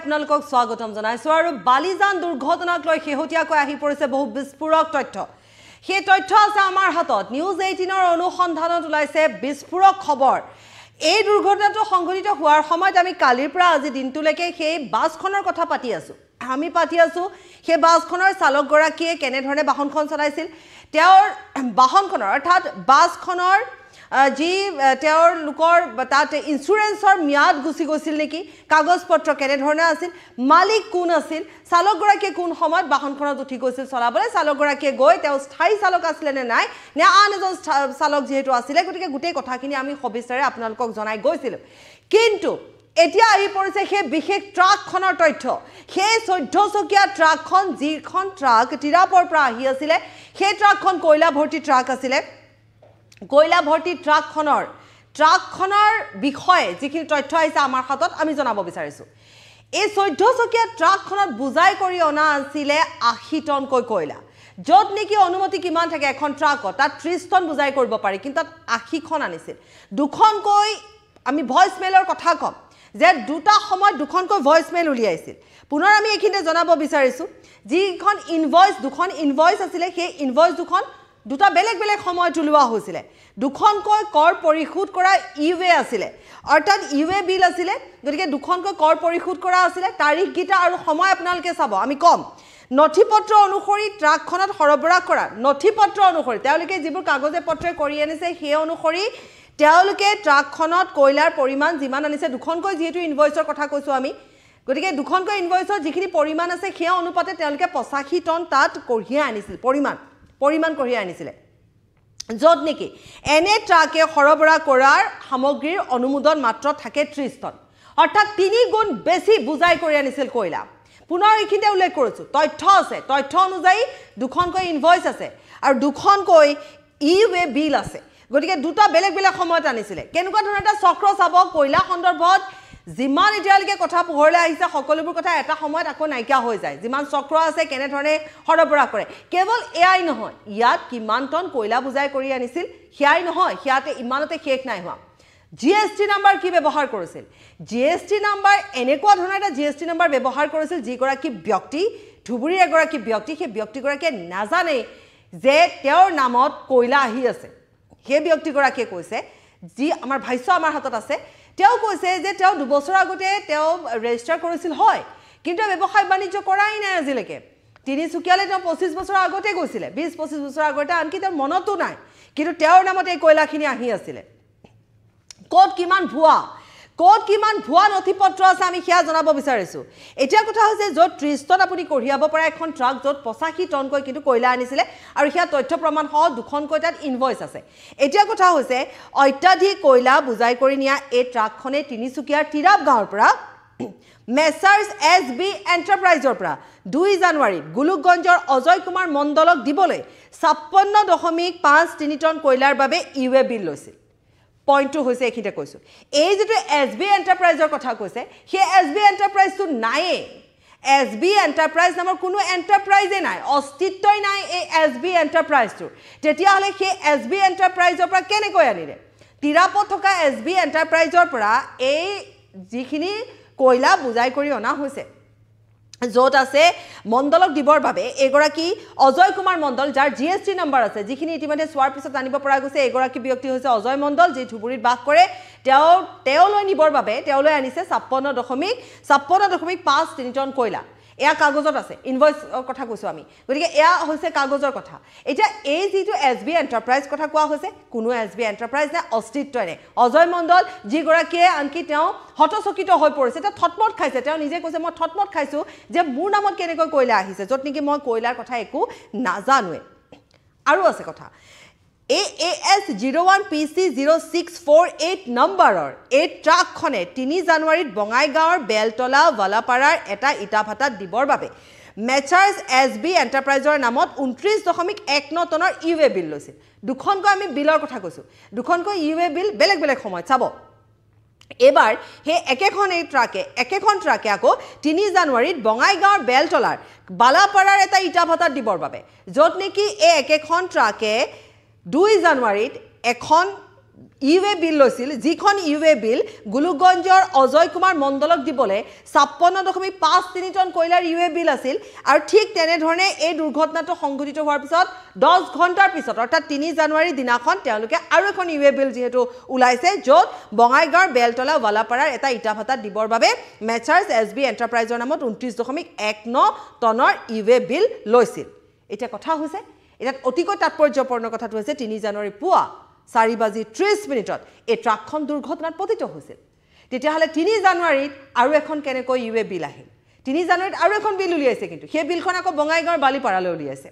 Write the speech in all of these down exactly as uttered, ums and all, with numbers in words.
আপোনালোকক স্বাগতম জনাইছো আৰু বালিজান দুৰ্ঘটনাক লৈ শেহতীয়াকৈ আহি পৰিছে বহু বিস্ফোৰক তথ্য। সেই তথ্য আছে আমাৰ হাতত। নিউজ এইটিনৰ অনুসন্ধানত ওলাইছে বিস্ফোৰক খবৰ। এই দুৰ্ঘটনাটো সংঘটিত হোৱাৰ সময়ত আমি কালিৰ পৰা আজি দিনটোলৈকে সেই বাছখনৰ কথা পাতি আছো আমি পাতি আছো সেই বাছখনৰ চালকগৰাকীয়ে কেনেধৰণে বাহনখন চলাইছিল, তেওঁৰ বাহনখনৰ অৰ্থাৎ বাছখনৰ যি তেওঁৰ লোকৰ তাত ইঞ্চুৰেঞ্চৰ ম্যাদ গুচি গৈছিল নেকি, কাগজ পত্ৰ কেনেধৰণে আছিল, মালিক কোন আছিল, চালকগৰাকীয়ে কোন সময়ত বাহনখনত উঠি গৈছিল চলাবলৈ, চালকগৰাকীয়ে গৈ তেওঁ স্থায়ী চালক আছিলে নে নাই নে আন এজন চালক যিহেতু আছিলে, গতিকে গোটেই কথাখিনি আমি সবিস্তাৰে আপোনালোকক জনাই গৈছিলোঁ। কিন্তু এতিয়া আহি পৰিছে সেই বিশেষ ট্ৰাকখনৰ তথ্য। সেই চৈধ্য চকীয়া ট্ৰাকখন, যিখন ট্ৰাক তিৰাপৰ পৰা আহি আছিলে, সেই ট্ৰাকখন কয়লা ভৰ্তি ট্ৰাক আছিলে। কয়লা ভৰ্তি ট্ৰাকখনৰ ট্ৰাকখনৰ বিষয়ে যিখিনি তথ্য আহিছে আমাৰ হাতত আমি জনাব বিচাৰিছোঁ। এই চৈধ্য চকীয়া ট্ৰাকখনত বুজাই কৰি অনা আছিলে আশী টনকৈ কয়লা, য'ত নেকি অনুমতি কিমান থাকে এখন ট্ৰাকত, তাত ত্ৰিছ টন বুজাই কৰিব পাৰি, কিন্তু তাত আশীখন আনিছিল। দুখনকৈ আমি ভইচ মেইলৰ কথা ক'ম যে দুটা সময়ত দুখনকৈ ভইচ মেইল উলিয়াইছিল। পুনৰ আমি এইখিনিতে জনাব বিচাৰিছোঁ যিখন ইনভইচ, দুখন ইনভইচ আছিলে, সেই ইনভইচ দুখন দুটা বেলেগ বেলেগ সময়ত ওলোৱা হৈছিলে। দুখনকৈ কৰ পৰিশোধ কৰা ইউৱে আছিলে, অৰ্থাৎ ইউৱে বিল আছিলে, গতিকে দুখনকৈ কৰ পৰিশোধ কৰা আছিলে। তাৰিখকেইটা আৰু সময় আপোনালোকে চাব, আমি ক'ম। নথি পত্ৰ অনুসৰি ট্ৰাকখনত সৰবৰাহ কৰা নথি পত্ৰ অনুসৰি তেওঁলোকে যিবোৰ কাগজে পত্ৰই কৰি আনিছে সেই অনুসৰি তেওঁলোকে ট্ৰাকখনত কয়লাৰ পৰিমাণ যিমান আনিছে, দুখনকৈ যিহেতু ইনভইচৰ কথা কৈছোঁ আমি, গতিকে দুখনকৈ ইনভইচৰ যিখিনি পৰিমাণ আছে সেই অনুপাতে তেওঁলোকে পঁচাশী টন তাত কঢ়িয়াই আনিছিল, পৰিমাণ পৰিমাণ কঢ়িয়াই আনিছিলে, য'ত নেকি এনে ট্ৰাকে সৰবৰাহ কৰাৰ সামগ্ৰীৰ অনুমোদন মাত্ৰ থাকে ত্ৰিছ টন, অৰ্থাৎ তিনি গুণ বেছি বুজাই কৰি আনিছিল কয়লা। পুনৰ এইখিনিতে উল্লেখ কৰিছোঁ, তথ্য আছে, তথ্য অনুযায়ী দুখনকৈ ইনভইচ আছে আৰু দুখনকৈ ই ৱে বিল আছে, গতিকে দুটা বেলেগ বেলেগ সময়ত আনিছিলে। কেনেকুৱা ধৰণৰ এটা চক্ৰ চাব, কয়লা সন্দৰ্ভত যিমান এতিয়ালৈকে কথা পোহৰলৈ আহিছে সকলোবোৰ কথা এটা সময়ত আকৌ নাইকিয়া হৈ যায়। যিমান চক্ৰ আছে কেনেধৰণে সৰবৰাহ কৰে, কেৱল এয়াই নহয়, ইয়াত কিমান টন কয়লা বুজাই কৰি আনিছিল সেয়াই নহয়, সেয়াতে ইমানতে শেষ নাই হোৱা। জি এছ টি নাম্বাৰ কি ব্যৱহাৰ কৰিছিল, জি এছ টি নাম্বাৰ এনেকুৱা ধৰণৰ এটা জি এছ টি নাম্বাৰ ব্যৱহাৰ কৰিছিল যিগৰাকী ব্যক্তি ধুবুৰীৰ এগৰাকী ব্যক্তি, সেই ব্যক্তিগৰাকীয়ে নাজানেই যে তেওঁৰ নামত কয়লা আহি আছে। সেই ব্যক্তিগৰাকীয়ে কৈছে, যি আমাৰ ভাষ্য আমাৰ হাতত আছে, তেওঁ কৈছে যে তেওঁ দুবছৰ আগতে তেওঁ ৰেজিষ্টাৰ কৰিছিল হয়, কিন্তু ব্যৱসায় বাণিজ্য কৰাই নাই আজিলৈকে। তিনিচুকীয়ালৈ তেওঁ পঁচিছ বছৰৰ আগতে গৈছিলে, বিছ পঁচিছ বছৰৰ আগতে, আনকি তেওঁৰ মনতো নাই, কিন্তু তেওঁৰ নামত এই কয়লাখিনি আহি আছিলে। ক'ত কিমান ভুৱা, ক'ত কিমান ভুৱা নথি পত্ৰ আছে আমি সেয়া জনাব বিচাৰিছোঁ। এতিয়া কথা হৈছে, য'ত ত্ৰিছ টন আপুনি কঢ়িয়াব পৰা এখন ট্ৰাক, য'ত পঁচাশী টনকৈ কিন্তু কয়লা আনিছিলে আৰু সেয়া তথ্য প্ৰমাণসহ দুখনকৈ তাত ইনভইচ আছে। এতিয়া কথা হৈছে, অত্যাধিক কয়লা বুজাই কৰি নিয়া এই ট্ৰাকখনে তিনিচুকীয়াৰ তিৰাপ গাঁৱৰ পৰা মেছাৰ্ছ এছ বি এণ্টাৰপ্ৰাইজৰ পৰা দুই জানুৱাৰীত গোলকগঞ্জৰ অজয় কুমাৰ মণ্ডলক দিবলৈ ছাপন্ন দশমিক পাঁচ তিনি টন কয়লাৰ বাবে ইউৱে বিল লৈছিল। পইণ্টটো হৈছে এইখিনিতে কৈছোঁ, এই যিটো এছ বি এণ্টাৰপ্ৰাইজৰ কথা কৈছে, সেই এছ বি এণ্টাৰপ্ৰাইজটো নায়েই। এছ বি এণ্টাৰপ্ৰাইজ নামৰ কোনো এণ্টাৰপ্ৰাইজেই নাই, অস্তিত্বই নাই এই এছ বি এণ্টাৰপ্ৰাইজটোৰ। তেতিয়াহ'লে সেই এছ বি এণ্টাৰপ্ৰাইজৰ পৰা কেনেকৈ আনিলে? তিৰাপত থকা এছ বি এণ্টাৰপ্ৰাইজৰ পৰা এই যিখিনি কয়লা বুজাই কৰি অনা হৈছে, য'ত আছে মণ্ডলক দিবৰ বাবে এগৰাকী অজয় কুমাৰ মণ্ডল, যাৰ জি এছ টি নাম্বাৰ আছে, যিখিনি ইতিমধ্যে চোৱাৰ পিছত জানিব পৰা গৈছে এগৰাকী ব্যক্তি হৈছে অজয় মণ্ডল, যি ধুবুৰীত বাস কৰে। তেওঁ তেওঁলৈ নিবৰ বাবে তেওঁলৈ আনিছে ছাপন্ন দশমিক ছাপন্ন দশমিক পাঁচ তিনি টন কয়লা। এয়া কাগজত আছে, ইনভইচৰ কথা কৈছোঁ আমি, গতিকে এয়া হৈছে কাগজৰ কথা। এতিয়া এই যিটো এছ বি এণ্টাৰপ্ৰাইজ কথা কোৱা হৈছে, কোনো এছ বি এণ্টাৰপ্ৰাইজ নাই, অস্তিত্বই নাই। অজয় মণ্ডল যিগৰাকীয়ে আনকি তেওঁ হতচকিত হৈ পৰিছে, তেওঁ থটমট খাইছে, তেওঁ নিজে কৈছে মই থটমট খাইছোঁ যে মোৰ নামত কেনেকৈ কয়লা আহিছে, য'ত নেকি মই কয়লাৰ কথা একো নাজানোৱে। আৰু আছে কথা, A A S zero' one P C zero' six four eight নম্বৰৰ এই ট্ৰাকখনে তিনি জানুৱাৰীত বঙাইগাঁৱৰ বেলতলা ৱালাপাৰাৰ এটা ইটা ভাটাত দিবৰ বাবে মেছাৰ্ছ এছ বি এণ্টাৰপ্ৰাইজৰ নামত ঊনত্ৰিছ দশমিক এক ন টনৰ ইউ এ বিল লৈছিল। দুখনকৈ আমি বিলৰ কথা কৈছোঁ, দুখনকৈ ইউ এ বিল বেলেগ বেলেগ সময়ত চাব। এইবাৰ সেই একেখন এই ট্ৰাকে একেখন ট্ৰাকে আকৌ তিনি জানুৱাৰীত বঙাইগাঁৱৰ বেলতলাৰ বালাপাৰাৰ এটা ইটা ভাটাত দিবৰ বাবে, য'ত নেকি এই একেখন ট্ৰাকে দুই জানুৱাৰীত এখন ইউএ বিল লৈছিল, যিখন ইউএ বিল গুলুগঞ্জৰ অজয় কুমাৰ মণ্ডলক দিবলৈ ছাপ্পন্ন দশমিক পাঁচ তিনি টন কয়লাৰ ইউএ বিল আছিল। আৰু ঠিক তেনেধৰণে এই দুৰ্ঘটনাটো সংঘটিত হোৱাৰ পিছত দহ ঘণ্টাৰ পিছত অৰ্থাৎ তিনি জানুৱাৰী দিনাখন তেওঁলোকে আৰু এখন ইউএ বিল যিহেতু ওলাইছে, য'ত বঙাইগাঁৱৰ বেলতলা ৱালাপাৰাৰ এটা ইটা ভাতা দিবৰ বাবে মেচাৰ্ছ এছ বি এণ্টাৰপ্ৰাইজৰ নামত ঊনত্ৰিছ দশমিক এক ন টনৰ ইউএ বিল লৈছিল। এতিয়া কথা হৈছে, এতিয়া অতিকৈ তাৎপৰ্যপূৰ্ণ কথাটো হৈছে তিনি জানুৱাৰী পুৱা চাৰি বাজি ত্ৰিছ মিনিটত এই ট্ৰাকখন দুৰ্ঘটনাত পতিত হৈছিল। তেতিয়াহ'লে তিনি জানুৱাৰীত আৰু এখন কেনেকৈ ইউ এ বিল আহিল? তিনি জানুৱাৰীত আৰু এখন বিল উলিয়াইছে, কিন্তু সেই বিলখন আকৌ বঙাইগাঁৱৰ বালিপাৰালৈ উলিয়াইছে।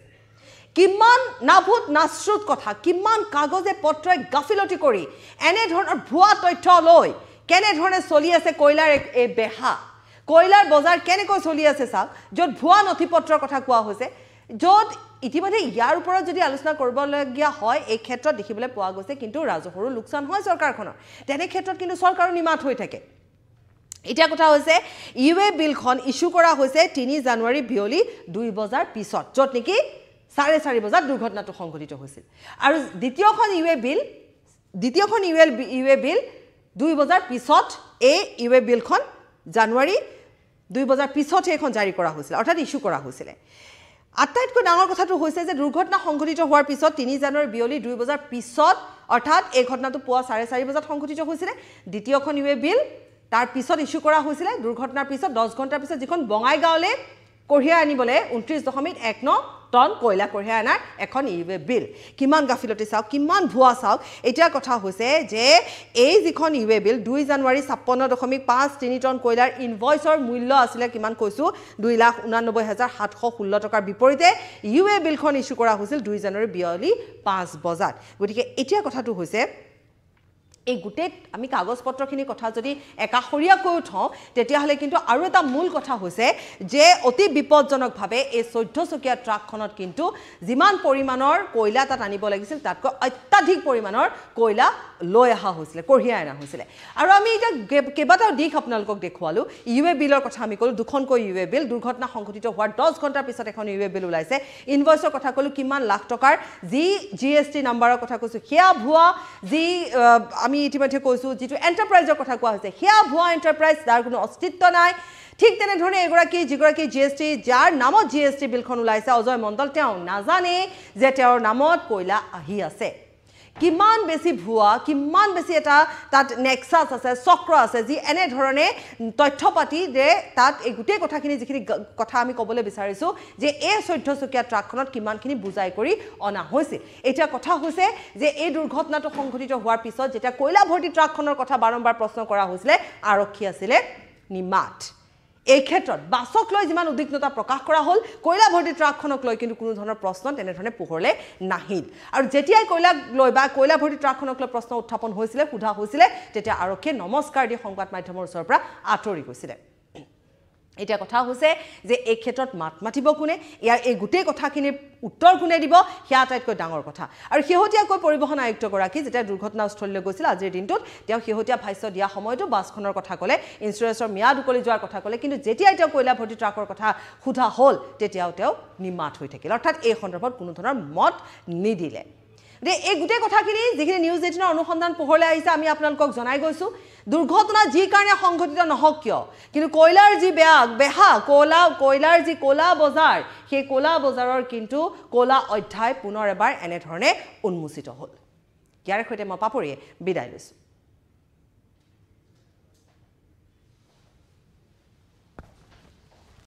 কিমান নাভূত নাশ্ৰুত কথা, কিমান কাগজে পত্ৰই গাফিলতি কৰি এনেধৰণৰ ভুৱা তথ্য লৈ কেনেধৰণে চলি আছে কয়লাৰ এই বেহা, কয়লাৰ বজাৰ কেনেকৈ চলি আছে চাওক, য'ত ভুৱা নথি পত্ৰৰ কথা কোৱা হৈছে, য'ত ইতিমধ্যে ইয়াৰ ওপৰত যদি আলোচনা কৰিবলগীয়া হয় এই ক্ষেত্ৰত দেখিবলৈ পোৱা গৈছে। কিন্তু ৰাজহুৱা লোকচান হয় চৰকাৰখনৰ, তেনে ক্ষেত্ৰত কিন্তু চৰকাৰো নিমাত হৈ থাকে। এতিয়া কথা হৈছে, ইউ এ বিলখন ইছ্যু কৰা হৈছে তিনি জানুৱাৰী বিয়লি দুই বজাৰ পিছত, য'ত নেকি চাৰে চাৰি বজাত দুৰ্ঘটনাটো সংঘটিত হৈছিল। আৰু দ্বিতীয়খন ইউ এ বিল দ্বিতীয়খন U L U A bill দুই বজাৰ পিছত, এই ইউ এ বিলখন জানুৱাৰী দুই বজাৰ পিছত সেইখন জাৰি কৰা হৈছিল, অৰ্থাৎ ইছ্যু কৰা হৈছিলে। আটাইতকৈ ডাঙৰ কথাটো হৈছে যে দুৰ্ঘটনা সংঘটিত হোৱাৰ পিছত তিনি জানুৱাৰী বিয়লি দুই বজাৰ পিছত, অৰ্থাৎ এই ঘটনাটো পুৱা চাৰে চাৰি বজাত সংঘটিত হৈছিলে। দ্বিতীয়খন ইউ এ বিল তাৰ পিছত ইছ্যু কৰা হৈছিলে, দুৰ্ঘটনাৰ পিছত দহ ঘণ্টাৰ পিছত, যিখন বঙাইগাঁৱলৈ কঢ়িয়াই আনিবলৈ ঊনত্ৰিছ দশমিক এক ন টন কয়লা কঢ়িয়াই অনাৰ এখন ইউ এ বিল। কিমান গাফিলতি চাওক, কিমান ভুৱা চাওক। এতিয়া কথা হৈছে যে এই যিখন ইউ এ বিল দুই জানুৱাৰী ছাপ্পন্ন দশমিক পাঁচ তিনি টন কয়লাৰ ইনভইচৰ মূল্য আছিলে কিমান কৈছোঁ দুই লাখ ঊনানব্বৈ হাজাৰ সাতশ ষোল্ল টকাৰ বিপৰীতে ইউ এ বিলখন ইছ্যু কৰা হৈছিল দুই জানুৱাৰী বিয়লি পাঁচ বজাত। গতিকে এতিয়া কথাটো হৈছে, এই গোটেই আমি কাগজ পত্ৰখিনি কথা যদি একাষৰীয়াকৈ উঠাওঁ, তেতিয়াহ'লে কিন্তু আৰু এটা মূল কথা হৈছে যে অতি বিপদজনকভাৱে এই চৈধ্যচকীয়া ট্ৰাকখনত কিন্তু যিমান পৰিমাণৰ কয়লা তাত আনিব লাগিছিল তাতকৈ অত্যাধিক পৰিমাণৰ কয়লা লৈ অহা হৈছিলে, কঢ়িয়াই অনা হৈছিলে। আৰু আমি এতিয়া কেইবাটাও দিশ আপোনালোকক দেখুৱালোঁ। ইউ এ বিলৰ কথা আমি ক'লোঁ, দুখনকৈ ইউ এ বিল, দুৰ্ঘটনা সংঘটিত হোৱাৰ দহ ঘণ্টাৰ পিছত এখন ইউ এ বিল ওলাইছে, ইনভইচৰ কথা ক'লোঁ কিমান লাখ টকাৰ, যি জি এছ টি নাম্বাৰৰ কথা কৈছোঁ সেয়া ভুৱা, যি আমি ইতিমধ্যে কৈছোঁ যিটো এণ্টাৰপ্ৰাইজৰ কথা কোৱা হৈছে সেয়া ভুৱা এণ্টাৰপ্ৰাইজ, তাৰ কোনো অস্তিত্ব নাই। ঠিক তেনেধৰণে এগৰাকী যিগৰাকী জি এছ টি, যাৰ নামত জি এছ টি বিলখন ওলাইছে অজয় মণ্ডল, তেওঁ নাজানে যে তেওঁৰ নামত কয়লা আহি আছে। কিমান বেছি ভুৱা, কিমান বেছি এটা তাত নেক্সাছ আছে, চক্ৰ আছে, যি এনেধৰণে তথ্য পাতি যে তাত এই গোটেই কথাখিনি, যিখিনি কথা আমি ক'বলৈ বিচাৰিছোঁ যে এই চৈধ্যচকীয়া ট্ৰাকখনত কিমানখিনি বুজাই কৰি অনা হৈছিল। এতিয়া কথা হৈছে যে এই দুৰ্ঘটনাটো সংঘটিত হোৱাৰ পিছত যেতিয়া কয়লা ভৰ্তি ট্ৰাকখনৰ কথা বাৰম্বাৰ প্ৰশ্ন কৰা হৈছিলে, আৰক্ষী আছিলে নিমাত। এই ক্ষেত্ৰত বাছক লৈ যিমান উদ্বিগ্নতা প্ৰকাশ কৰা হ'ল, কয়লা ভৰ্তি ট্ৰাকখনক লৈ কিন্তু কোনো ধৰণৰ প্ৰশ্ন তেনেধৰণে পোহৰলৈ নাহিল। আৰু যেতিয়াই কয়লাক লৈ বা কয়লা ভৰ্তি ট্ৰাকখনক লৈ প্ৰশ্ন উত্থাপন হৈছিলে, সোধা হৈছিলে, তেতিয়া আৰক্ষীয়ে নমস্কাৰ দি সংবাদ মাধ্যমৰ ওচৰৰ পৰা আঁতৰি গৈছিলে। এতিয়া কথা হৈছে যে এই ক্ষেত্ৰত মাত মাতিব কোনে, ইয়াৰ এই গোটেই কথাখিনিৰ উত্তৰ কোনে দিব, সেয়া আটাইতকৈ ডাঙৰ কথা। আৰু শেহতীয়াকৈ পৰিবহণ আয়ুক্তগৰাকী যেতিয়া দুৰ্ঘটনাস্থলীলৈ গৈছিল আজিৰ দিনটোত, তেওঁ শেহতীয়া ভাষ্য দিয়া সময়তো বাছখনৰ কথা ক'লে, ইঞ্চুৰেঞ্চৰ ম্যাদ উকলি যোৱাৰ কথা ক'লে, কিন্তু যেতিয়াই তেওঁ কয়লা ভৰ্তি ট্ৰাকৰ কথা সোধা হ'ল তেতিয়াও তেওঁ নিমাত হৈ থাকিল, অৰ্থাৎ এই সন্দৰ্ভত কোনো ধৰণৰ মত নিদিলে। যে এই গোটেই কথাখিনি যিখিনি নিউজ এইটিনৰ অনুসন্ধান পোহৰলৈ আহিছে, আমি আপোনালোকক জনাই গৈছোঁ। দুৰ্ঘটনা যি কাৰণে সংঘটিত নহওক কিয়, কিন্তু কয়লাৰ যি বেয়া বেহা কয়লা কয়লাৰ যি কলা বজাৰ, সেই কলা বজাৰৰ কিন্তু কলা অধ্যায় পুনৰ এবাৰ এনেধৰণে উন্মোচিত হ'ল। ইয়াৰ সৈতে মই পাপৰিয়ে বিদায় লৈছোঁ।